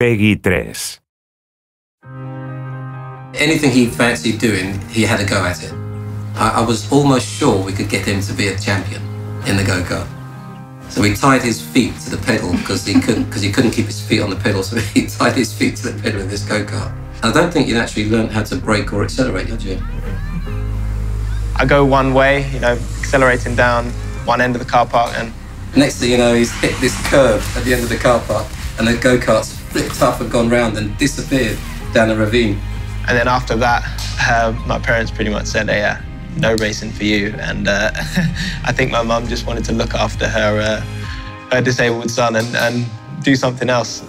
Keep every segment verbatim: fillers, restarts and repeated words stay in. Peggy three. Anything he fancied doing, he had a go at it. I, I was almost sure we could get him to be a champion in the go-kart. So we tied his feet to the pedal because he couldn't because he couldn't keep his feet on the pedal, so he tied his feet to the pedal in this go-kart. I don't think you'd actually learn how to brake or accelerate, had you? I go one way, you know, accelerating down one end of the car park, and next thing you know, he's hit this curve at the end of the car park, and the go-kart's flipped up and gone round and disappeared down a ravine. And then after that, uh, my parents pretty much said, hey, uh, no racing for you. And uh, I think my mum just wanted to look after her, uh, her disabled son and, and do something else.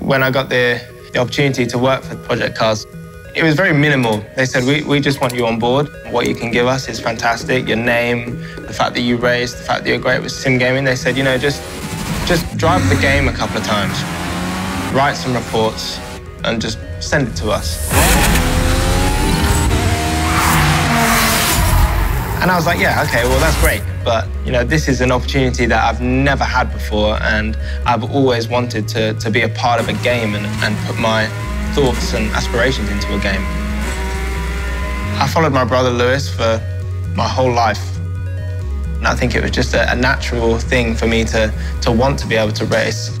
When I got the, the opportunity to work for Project CARS, it was very minimal. They said, we, we just want you on board. What you can give us is fantastic. Your name, the fact that you raced, the fact that you're great with sim gaming. They said, you know, just, just drive the game a couple of times, write some reports, and just send it to us. And I was like, yeah, okay, well, that's great. But, you know, this is an opportunity that I've never had before, and I've always wanted to, to be a part of a game and, and put my thoughts and aspirations into a game. I followed my brother Lewis for my whole life, and I think it was just a, a natural thing for me to, to want to be able to race.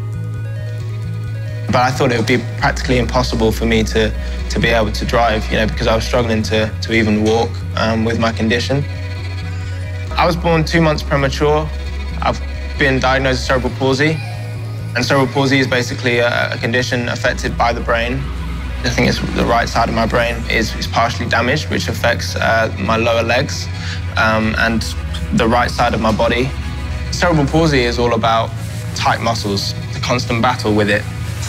But I thought it would be practically impossible for me to, to be able to drive, you know, because I was struggling to, to even walk um, with my condition. I was born two months premature. I've been diagnosed with cerebral palsy, and cerebral palsy is basically a, a condition affected by the brain. I think it's the right side of my brain is, is partially damaged, which affects uh, my lower legs um, and the right side of my body. Cerebral palsy is all about tight muscles, the constant battle with it.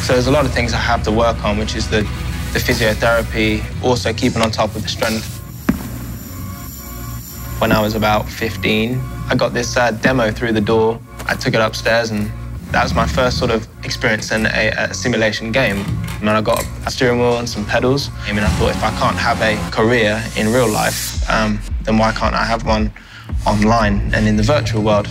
So there's a lot of things I have to work on, which is the, the physiotherapy, also keeping on top of the strength. When I was about fifteen, I got this uh, demo through the door. I took it upstairs, and that was my first sort of experience in a, a simulation game. And I got a steering wheel and some pedals. I mean, I thought, if I can't have a career in real life, um, then why can't I have one online and in the virtual world?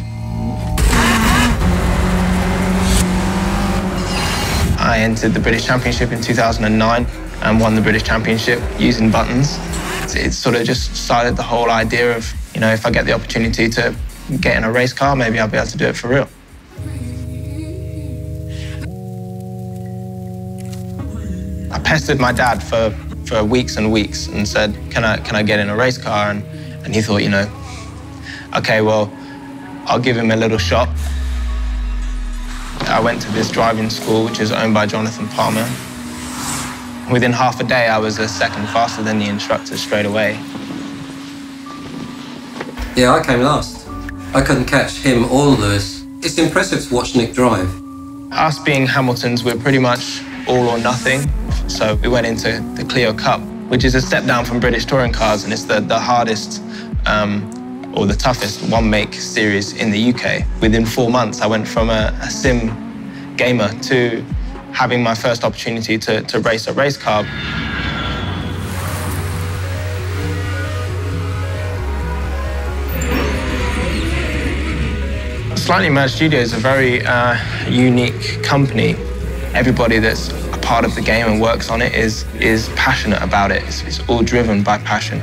I entered the British Championship in two thousand nine and won the British Championship using buttons. It, it sort of just started the whole idea of, you know, if I get the opportunity to get in a race car, maybe I'll be able to do it for real. I pestered my dad for, for weeks and weeks and said, can I, can I get in a race car? And, and he thought, you know, okay, well, I'll give him a little shot. I went to this driving school, which is owned by Jonathan Palmer. Within half a day, I was a second faster than the instructor straight away. Yeah, I came last. I couldn't catch him or Lewis. It's impressive to watch Nick drive. Us being Hamiltons, we're pretty much all or nothing. So we went into the Clio Cup, which is a step down from British touring cars, and it's the, the hardest um, or the toughest one-make series in the U K. Within four months, I went from a, a sim gamer to having my first opportunity to, to race a race car. Slightly Mad Studios is a very uh, unique company. Everybody that's a part of the game and works on it is, is passionate about it. It's, it's all driven by passion.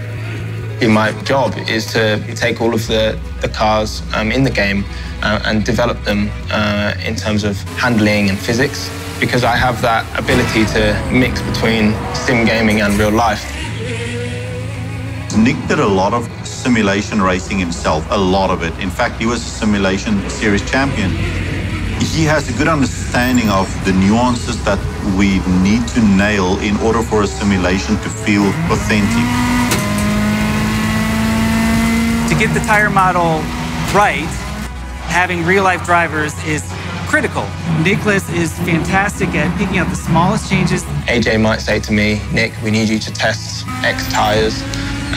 My job is to take all of the, the cars um, in the game uh, and develop them uh, in terms of handling and physics, because I have that ability to mix between sim gaming and real life. Nick did a lot of simulation racing himself, a lot of it. In fact, he was a simulation series champion. He has a good understanding of the nuances that we need to nail in order for a simulation to feel authentic. To get the tire model right, having real-life drivers is critical. Nicholas is fantastic at picking up the smallest changes. A J might say to me, Nick, we need you to test X tires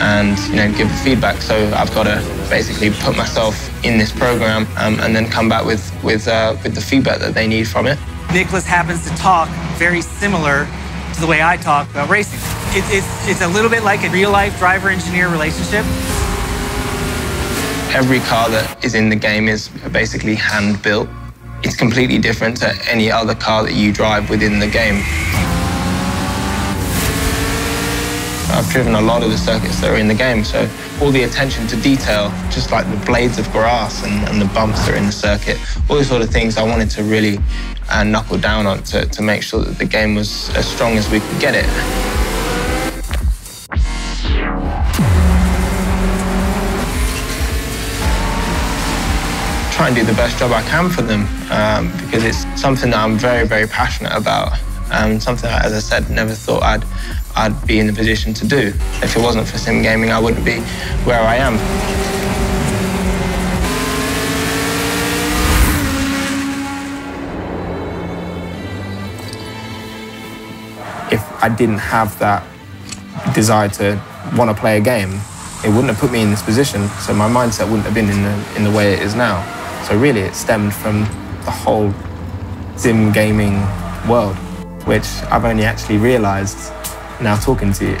and, you know, give feedback. So I've got to basically put myself in this program um, and then come back with, with, uh, with the feedback that they need from it. Nicholas happens to talk very similar to the way I talk about racing. It's, it's, it's a little bit like a real-life driver-engineer relationship. Every car that is in the game is basically hand-built. It's completely different to any other car that you drive within the game. I've driven a lot of the circuits that are in the game, so all the attention to detail, just like the blades of grass and, and the bumps that are in the circuit, all those sort of things I wanted to really uh, knuckle down on to, to make sure that the game was as strong as we could get it. Try and do the best job I can for them um, because it's something that I'm very, very passionate about. Um, something that, as I said, never thought I'd, I'd be in the position to do. If it wasn't for sim gaming, I wouldn't be where I am. If I didn't have that desire to want to play a game, it wouldn't have put me in this position, so my mindset wouldn't have been in the, in the way it is now. So really, it stemmed from the whole sim gaming world, which I've only actually realised now talking to you.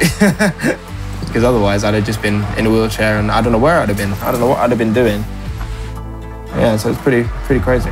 Because otherwise I'd have just been in a wheelchair and I don't know where I'd have been. I don't know what I'd have been doing. Yeah, so it's pretty, pretty crazy.